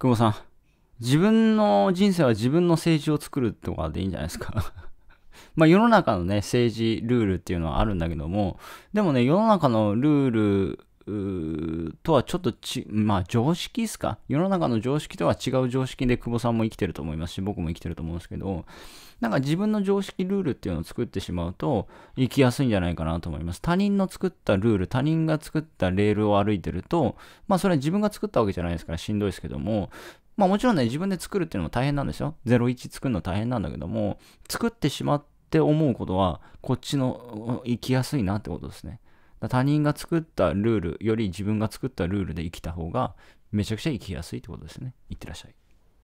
久保さん、自分の人生は自分の政治を作るとかでいいんじゃないですか。まあ世の中のね、政治ルールっていうのはあるんだけども、でもね、世の中のルールとはちょっとまあ常識ですか、世の中の常識とは違う常識で久保さんも生きてると思いますし、僕も生きてると思うんですけど、なんか自分の常識ルールっていうのを作ってしまうと生きやすいんじゃないかなと思います。他人の作ったルール、他人が作ったレールを歩いてると、まあそれは自分が作ったわけじゃないですからしんどいですけども、まあもちろんね、自分で作るっていうのも大変なんですよ。01作るの大変なんだけども、作ってしまって思うことはこっちの生きやすいなってことですね。他人が作ったルールより自分が作ったルールで生きた方がめちゃくちゃ生きやすいってことですね。いってらっしゃい。